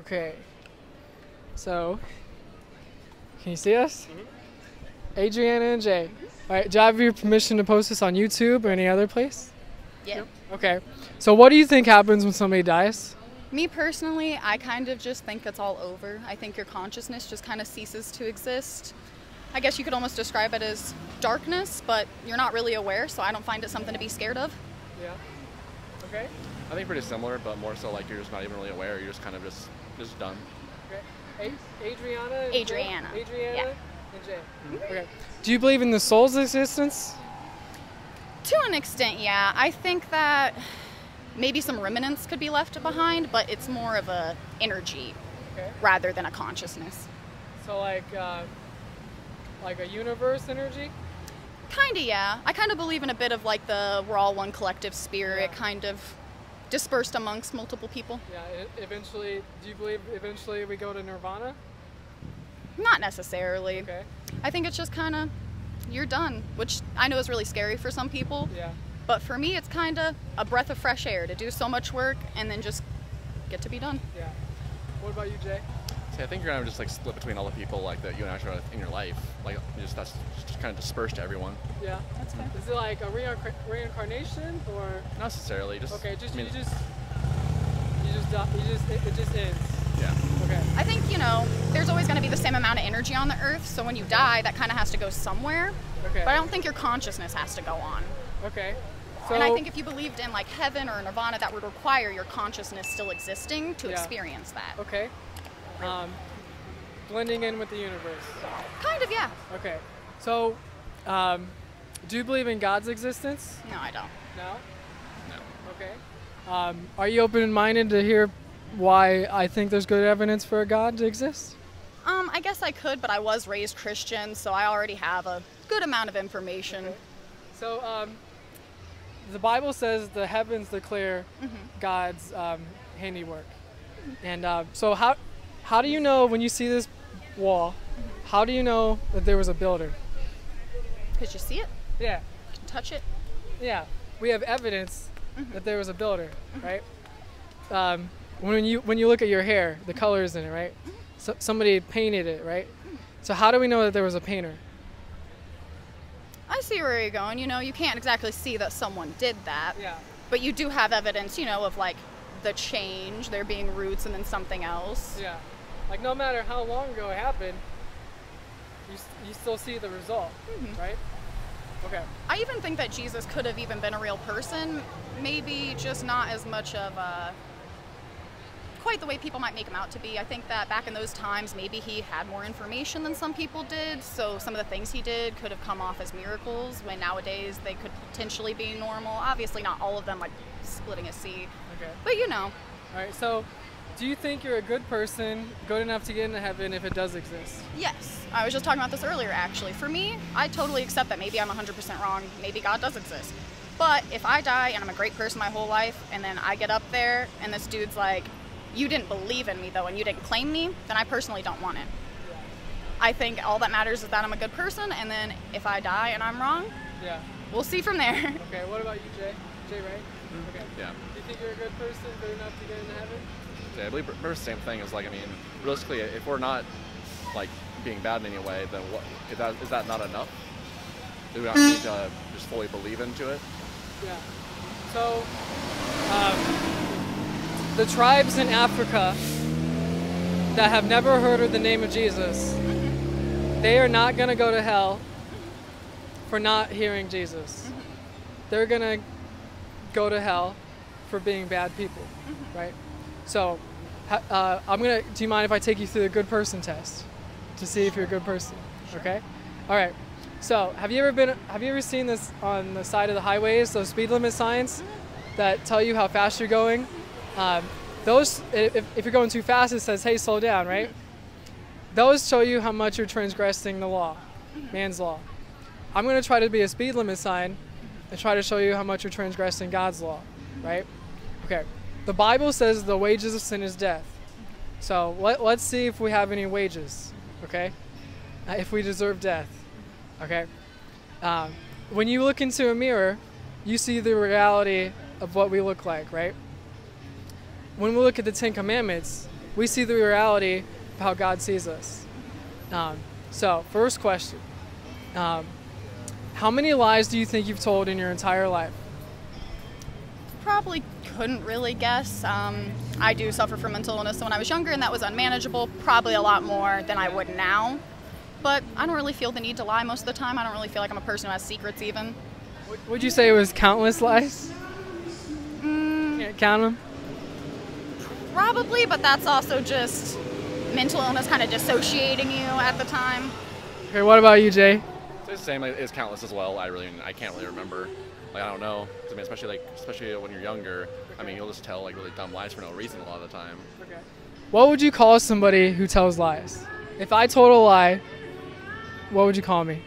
Okay, so can you see us? Adriana and Jay. All right, do I have your permission to post this on YouTube or any other place? Yep. Okay, so what do you think happens when somebody dies? Me personally, I kind of just think it's all over. I think your consciousness just kind of ceases to exist. I guess you could almost describe it as darkness, but you're not really aware, so I don't find it something to be scared of. Yeah. Okay. I think pretty similar, but more so like you're just not even really aware. You're just kind of just done. Okay. Adriana. Yeah. And Jay. Okay. Do you believe in the soul's existence? To an extent, yeah. I think that maybe some remnants could be left behind, but it's more of a energy rather than a consciousness. So like a universe energy? Kinda, yeah. I kind of believe in a bit of like the we're all one collective spirit, kind of dispersed amongst multiple people. Yeah, eventually, do you believe eventually we go to nirvana? Not necessarily. Okay. I think it's just kind of, you're done, which I know is really scary for some people. Yeah. But for me, it's kind of a breath of fresh air to do so much work and then just get to be done. Yeah. What about you, Jay? See, I think you're kind of just like split between all the people like that you and I are in your life. Like, that's just kind of dispersed to everyone. Yeah. That's fair. Is it like a reincarnation or? Not necessarily. Just. Okay. Just I mean, it just ends. Yeah. Okay. I think you know there's always going to be the same amount of energy on the earth. So when you die, that kind of has to go somewhere. Okay. But I don't think your consciousness has to go on. Okay. So, and I think if you believed in like heaven or nirvana, that would require your consciousness still existing to experience that. Okay. Blending in with the universe. Kind of, yeah. Okay. So, do you believe in God's existence? No, I don't. No? No. Okay. Are you open-minded to hear why I think there's good evidence for a God to exist? I guess I could, but I was raised Christian, so I already have a good amount of information. Okay. So, the Bible says the heavens declare God's handiwork. And so how do you know when you see this wall, how do you know that there was a builder? Because you see it. Yeah. You can touch it. Yeah. We have evidence that there was a builder, right? When you look at your hair, the colors in it, right? So, somebody painted it, right? So how do we know that there was a painter? I see where you're going. You know, you can't exactly see that someone did that. Yeah. But you do have evidence, you know, of like the change, there being roots and then something else. Yeah. Like no matter how long ago it happened, you still see the result, right? Okay. I even think that Jesus could have even been a real person, maybe just not as much of a, quite the way people might make him out to be. I think that back in those times, maybe he had more information than some people did, so some of the things he did could have come off as miracles, when nowadays they could potentially be normal. Obviously not all of them, like splitting a sea. Okay. But you know. All right, so do you think you're a good person, good enough to get into heaven if it does exist? Yes. I was just talking about this earlier, actually. For me, I totally accept that maybe I'm 100% wrong, maybe God does exist. But if I die and I'm a great person my whole life, and then I get up there and this dude's like, you didn't believe in me though, and you didn't claim me, then I personally don't want it. Yeah. I think all that matters is that I'm a good person, and then if I die and I'm wrong, we'll see from there. Okay, what about you, Jay? Jay, right? Okay. Yeah. Do you think you're a good person, good enough to get into heaven? Yeah, I believe the same thing is like, I mean, realistically, if we're not like being bad in any way, then what, is that not enough? Do we not need to just fully believe into it? Yeah. So, the tribes in Africa that have never heard of the name of Jesus, they are not going to go to hell for not hearing Jesus. They're going to go to hell for being bad people, right? So, do you mind if I take you through the good person test to see if you're a good person? Sure. Okay. All right. So, have you ever seen this on the side of the highways, those speed limit signs that tell you how fast you're going? Those, if you're going too fast, it says, hey, slow down, right? Those show you how much you're transgressing the law, man's law. I'm going to try to be a speed limit sign and try to show you how much you're transgressing God's law, right? Okay. The Bible says the wages of sin is death. So let's see if we have any wages, okay? If we deserve death, okay? When you look into a mirror, you see the reality of what we look like, right? When we look at the Ten Commandments, we see the reality of how God sees us. So first question, how many lies do you think you've told in your entire life? Probably couldn't really guess. I do suffer from mental illness when I was younger, and that was unmanageable, probably a lot more than I would now. But I don't really feel the need to lie most of the time. I don't really feel like I'm a person who has secrets even. Would you say it was countless lies? Can't count them? Probably, but that's also just mental illness kind of dissociating you at the time. Okay, what about you, Jay? It's the same. It's countless as well. I can't really remember. Like, I don't know. I mean, especially when you're younger. I mean, you'll just tell like really dumb lies for no reason a lot of the time. Okay. What would you call somebody who tells lies? If I told a lie, what would you call me?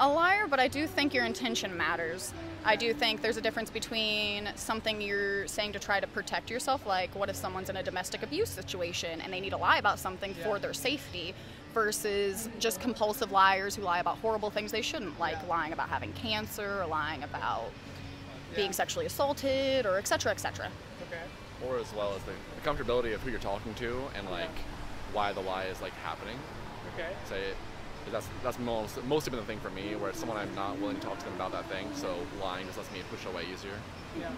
A liar, but I do think your intention matters. I do think there's a difference between something you're saying to try to protect yourself, like what if someone's in a domestic abuse situation and they need to lie about something for their safety, versus just compulsive liars who lie about horrible things they shouldn't, like lying about having cancer or lying about being sexually assaulted, or etc., etc. Okay. Or as well as the comfortability of who you're talking to and like why the lie is like happening. Okay. So that's mostly been the thing for me, where it's someone I'm not willing to talk to them about that thing, so lying just lets me push away easier. Yeah.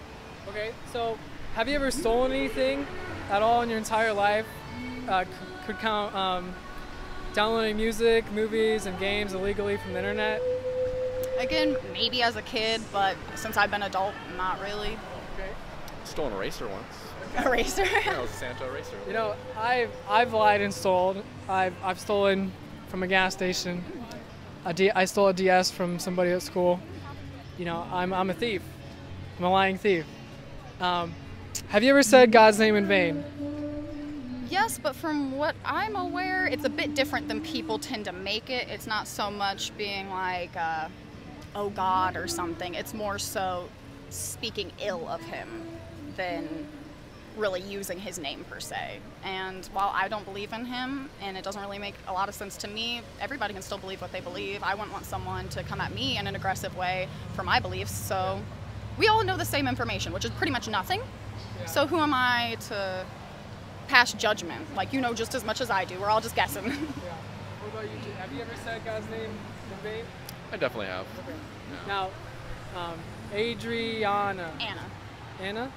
Okay, so have you ever stolen anything at all in your entire life? Could count downloading music, movies, and games illegally from the internet? Again, maybe as a kid, but since I've been an adult, not really. Okay. Stole an eraser once. Eraser? Yeah, it was a Santa eraser. You know, I've lied and stolen. I've stolen from a gas station. I stole a DS from somebody at school. You know, I'm a thief. I'm a lying thief. Have you ever said God's name in vain? Yes, but from what I'm aware, it's a bit different than people tend to make it. It's not so much being like, oh God or something. It's more so speaking ill of him than really using his name per se. And while I don't believe in him, and it doesn't really make a lot of sense to me, everybody can still believe what they believe. I wouldn't want someone to come at me in an aggressive way for my beliefs. So we all know the same information, which is pretty much nothing. Yeah. So who am I to pass judgment? Like, you know just as much as I do. We're all just guessing. Yeah. What about you, Jay? Have you ever said God's name in vain? I definitely have. Okay. Yeah. Now, Adriana. Anna. Anna?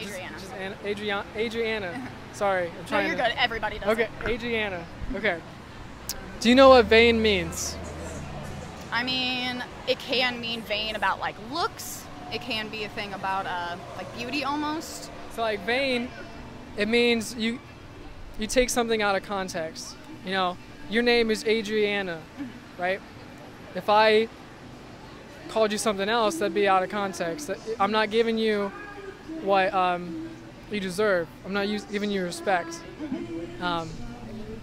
Adriana. Just Anna, Adriana. Sorry, I'm trying. No, you're good. Everybody does. Okay, it. Adriana. Okay. Do you know what vain means? I mean, it can mean vain about like looks. It can be a thing about like beauty almost. So like vain, it means you take something out of context. You know, your name is Adriana, right? If I called you something else, that'd be out of context. I'm not giving you what you deserve. I'm not giving you respect.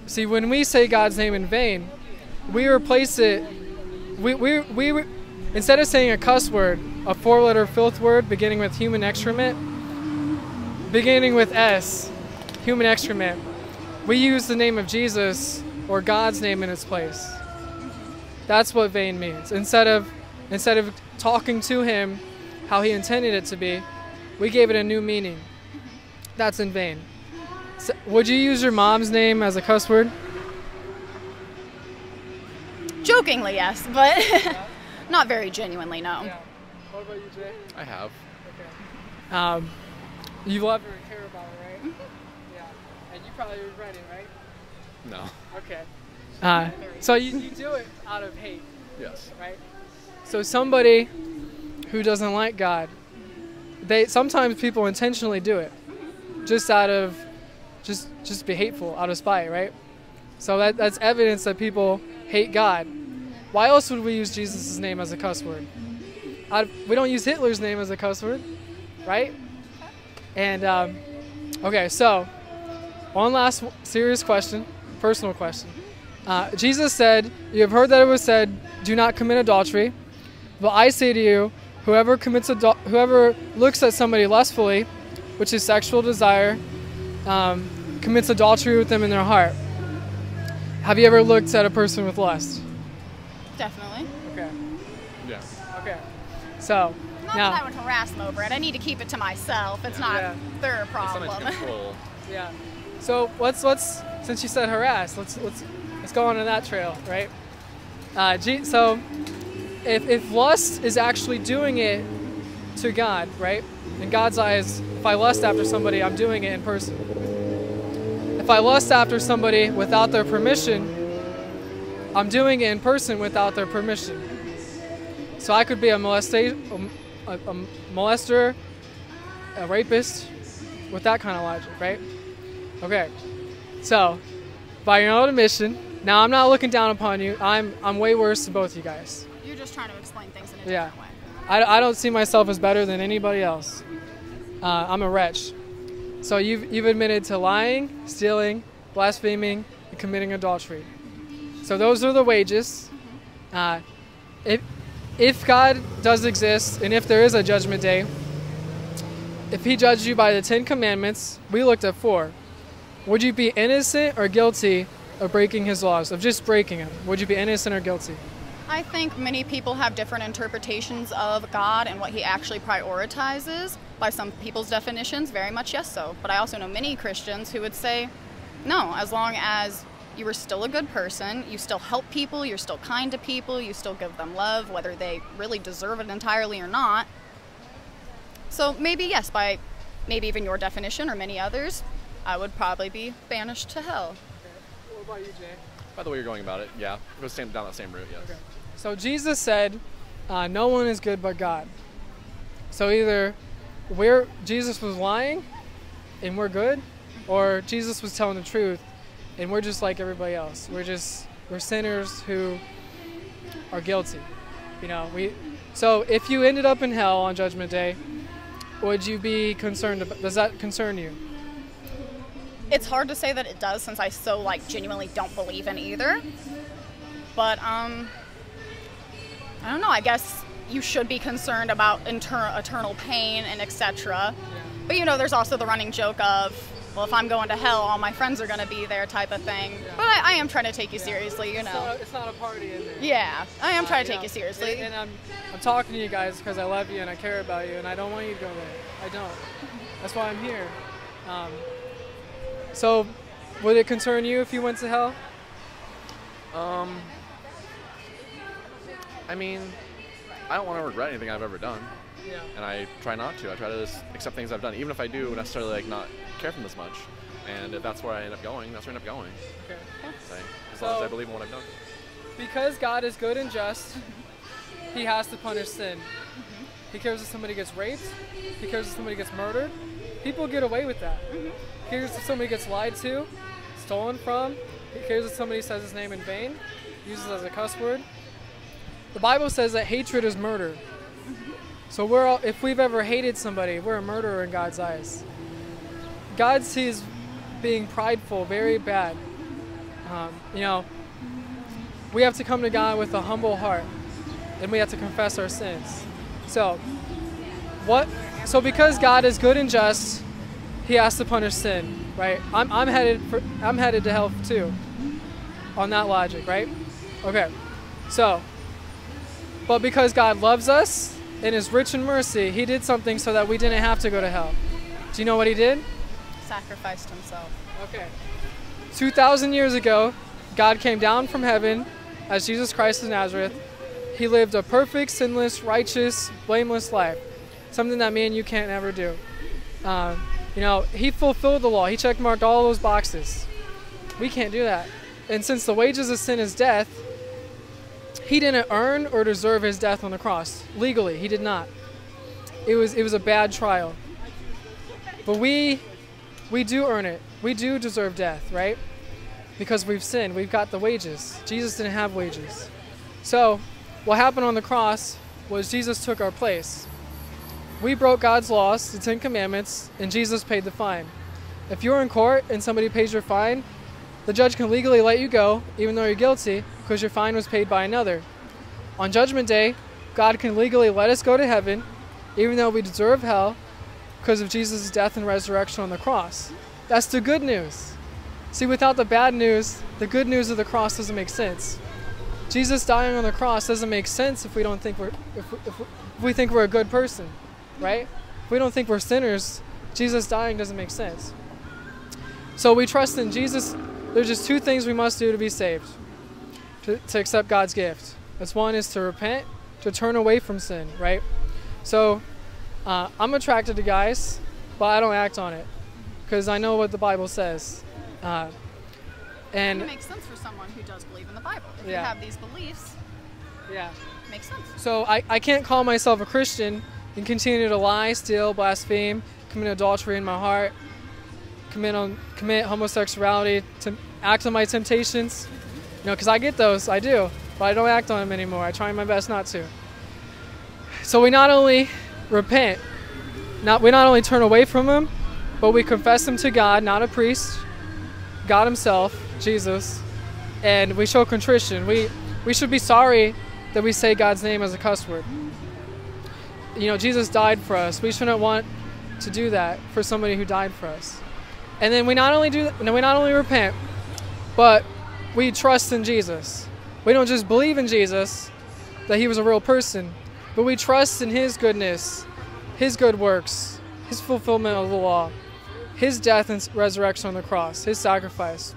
See, when we say God's name in vain, we replace it. We instead of saying a cuss word, a four-letter filth word beginning with human excrement, beginning with S, human excrement, we use the name of Jesus or God's name in its place. That's what vain means. Instead of talking to Him how He intended it to be, we gave it a new meaning. That's in vain. So, would you use your mom's name as a cuss word? Jokingly, yes, but not very genuinely, no. Yeah. What about you, Jay? I have. Okay. You love her and care about her, right? Mm-hmm. Yeah. And you probably regret it, right? No. Okay. So you do it out of hate. Yes. Right? So somebody who doesn't like God, sometimes people intentionally do it, just out of, just be hateful, out of spite, right? So that's evidence that people hate God. Why else would we use Jesus' name as a cuss word? We don't use Hitler's name as a cuss word, right? And, okay, so, one last serious question, personal question. Jesus said, you have heard that it was said, do not commit adultery, but I say to you, whoever looks at somebody lustfully, which is sexual desire, commits adultery with them in their heart. Have you ever looked at a person with lust? Definitely. Okay. Yeah. Okay. So not now, that I would harass them over it. I need to keep it to myself. It's not their problem. It's something to control. Yeah. So let's since you said harass, let's go on to that trail, right? So if lust is actually doing it to God, right? In God's eyes, if I lust after somebody, I'm doing it in person. If I lust after somebody without their permission, I'm doing it in person without their permission. So I could be a molester, a rapist, with that kind of logic, right? Okay, so by your own admission, now I'm not looking down upon you. I'm way worse than both you guys. You're just trying to explain things in a different way. I don't see myself as better than anybody else. I'm a wretch. So you've admitted to lying, stealing, blaspheming, and committing adultery. So those are the wages. If God does exist, and if there is a judgment day, if he judged you by the 10 Commandments, we looked at 4. Would you be innocent or guilty of breaking his laws, of just breaking them? Would you be innocent or guilty? I think many people have different interpretations of God and what he actually prioritizes. By some people's definitions, very much yes so. But I also know many Christians who would say, no, as long as you were still a good person, you still help people, you're still kind to people, you still give them love, whether they really deserve it entirely or not. So maybe, yes, by maybe even your definition or many others, I would probably be banished to hell. Okay. What about you, Jay? By the way you're going about it, yeah. It goes down that same route, yes. Okay. So Jesus said, no one is good but God. So either Jesus was lying and we're good, or Jesus was telling the truth and we're just like everybody else. We're sinners who are guilty. You know, so if you ended up in hell on Judgment Day, would you be concerned about, does that concern you? It's hard to say that it does, since I so genuinely don't believe in either. But I don't know, I guess you should be concerned about eternal pain and etc. Yeah. But you know, there's also the running joke of, well, if I'm going to hell, all my friends are going to be there, type of thing. Yeah. But I am trying to take you seriously, you know. It's not a party in there. Yeah, I am trying to take you seriously. And I'm talking to you guys because I love you and I care about you, and I don't want you to go there. I don't. That's why I'm here. So would it concern you if you went to hell? I mean, I don't want to regret anything I've ever done. Yeah. And I try not to. I try to just accept things I've done, even if I do necessarily not care for them as much. And if that's where I end up going, that's where I end up going. Okay. So, as long as I believe in what I've done. Because God is good and just, he has to punish sin. He cares if somebody gets raped. He cares if somebody gets murdered. People get away with that. He cares if somebody gets lied to, stolen from. He cares if somebody says his name in vain, uses it as a cuss word. The Bible says that hatred is murder. So if we've ever hated somebody, we're a murderer in God's eyes. God sees being prideful very bad. You know, we have to come to God with a humble heart, and we have to confess our sins. So because God is good and just, he has to punish sin, right? I'm headed to hell too, on that logic, right? Okay, so. But because God loves us and is rich in mercy, he did something so that we didn't have to go to hell. Do you know what he did? Sacrificed himself. Okay. 2,000 years ago, God came down from heaven as Jesus Christ of Nazareth. He lived a perfect, sinless, righteous, blameless life. Something that me and you can't ever do. You know, he fulfilled the law. He checkmarked all those boxes. We can't do that. And since the wages of sin is death, he didn't earn or deserve his death on the cross. Legally, he did not. It was a bad trial. But we do earn it. We do deserve death, right? Because we've sinned. We've got the wages. Jesus didn't have wages. So what happened on the cross was Jesus took our place. We broke God's laws, the 10 Commandments, and Jesus paid the fine. If you're in court and somebody pays your fine, the judge can legally let you go, even though you're guilty, because your fine was paid by another. On Judgment Day, God can legally let us go to heaven, even though we deserve hell, because of Jesus' death and resurrection on the cross. That's the good news. See, without the bad news, the good news of the cross doesn't make sense. Jesus dying on the cross doesn't make sense if we don't think if we think we're a good person, right? If we don't think we're sinners, Jesus dying doesn't make sense. So we trust in Jesus. There's just two things we must do to be saved, to accept God's gift. That's one is to repent, to turn away from sin, right? So I'm attracted to guys, but I don't act on it because I know what the Bible says. And it makes sense for someone who does believe in the Bible. If you have these beliefs, it makes sense. So I can't call myself a Christian and continue to lie, steal, blaspheme, commit adultery in my heart, commit homosexuality, to act on my temptations. You know, because I get those, I do, but I don't act on them anymore. I try my best not to. So we not only repent, we not only turn away from them, but we confess them to God, not a priest, God himself, Jesus, and we show contrition. We should be sorry that we say God's name as a cuss word. You know, Jesus died for us. We shouldn't want to do that for somebody who died for us. And then we not only repent, but we trust in Jesus. We don't just believe in Jesus, that he was a real person, but we trust in his goodness, his good works, his fulfillment of the law, his death and resurrection on the cross, his sacrifice.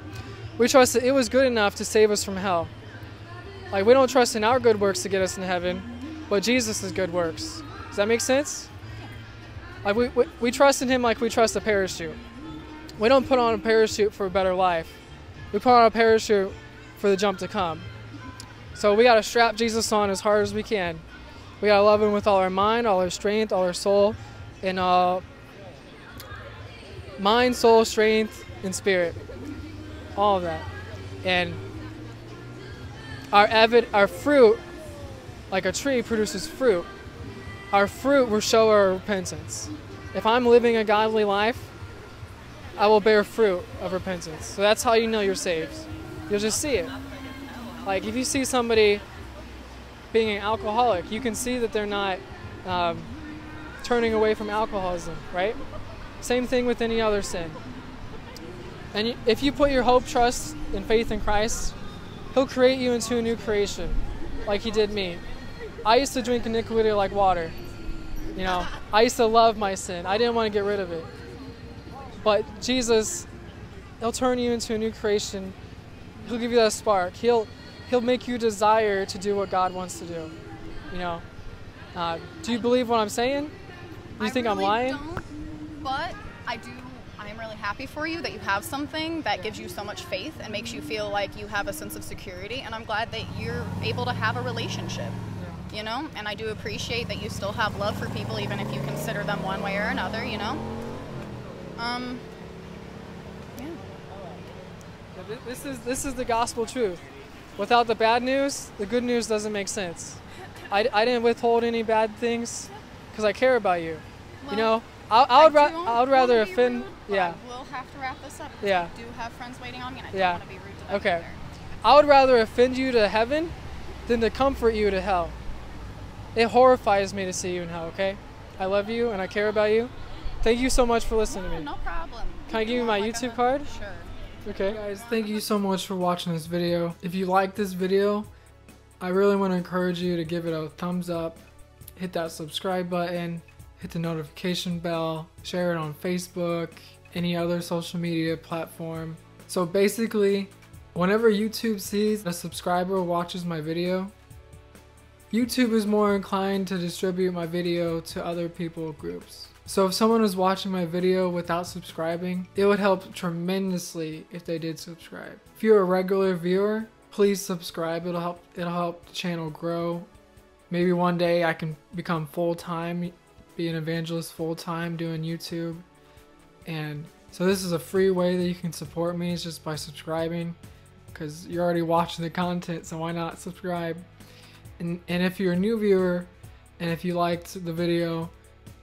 We trust that it was good enough to save us from hell. Like, we don't trust in our good works to get us in heaven, but Jesus' good works. Does that make sense? Like, we trust in him like we trust a parachute. We don't put on a parachute for a better life. We put on a parachute for the jump to come. So we got to strap Jesus on as hard as we can. We got to love him with all our mind, all our strength, all our soul, and all mind, soul, strength, and spirit. All of that. And our fruit, like a tree produces fruit, our fruit will show our repentance. If I'm living a godly life, I will bear fruit of repentance. So that's how you know you're saved. You'll just see it. Like, if you see somebody being an alcoholic, you can see that they're not turning away from alcoholism, right? Same thing with any other sin. And if you put your hope, trust, and faith in Christ, he'll create you into a new creation, like he did me. I used to drink iniquity like water. You know, I used to love my sin. I didn't want to get rid of it. But Jesus, he'll turn you into a new creation. He'll give you that spark. He'll make you desire to do what God wants to do. You know, do you believe what I'm saying? Do you think I'm lying? I really don't, but I do. I am really happy for you that you have something that gives you so much faith and makes you feel like you have a sense of security. And I'm glad that you're able to have a relationship. You know, and I do appreciate that you still have love for people, even if you consider them one way or another. You know. Yeah. This is the gospel truth. Without the bad news, the good news doesn't make sense. I didn't withhold any bad things because I care about you. Well, you know, I would rather offend. Yeah. We'll have to wrap this up. Yeah. I do have friends waiting on me, and I don't want to be rude to them. Okay. Either. I would rather offend you to heaven than to comfort you to hell. It horrifies me to see you in hell. Okay. I love you and I care about you. Thank you so much for listening to me. No problem. Can I give you my YouTube card? Sure. Okay. Hey guys, thank you so much for watching this video. If you like this video, I really want to encourage you to give it a thumbs up, hit that subscribe button, hit the notification bell, share it on Facebook, any other social media platform. So basically, whenever YouTube sees a subscriber watches my video, YouTube is more inclined to distribute my video to other people groups. So if someone was watching my video without subscribing, it would help tremendously if they did subscribe. If you're a regular viewer, please subscribe. It'll help the channel grow. Maybe one day I can become full-time, be an evangelist full-time doing YouTube. And so this is a free way that you can support me, is just by subscribing, because you're already watching the content, so why not subscribe? And if you're a new viewer and if you liked the video,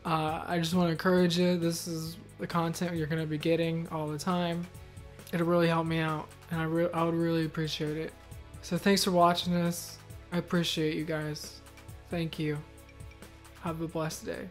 I just want to encourage you. This is the content you're going to be getting all the time. It'll really help me out, and I would really appreciate it. So thanks for watching this. I appreciate you guys. Thank you. Have a blessed day.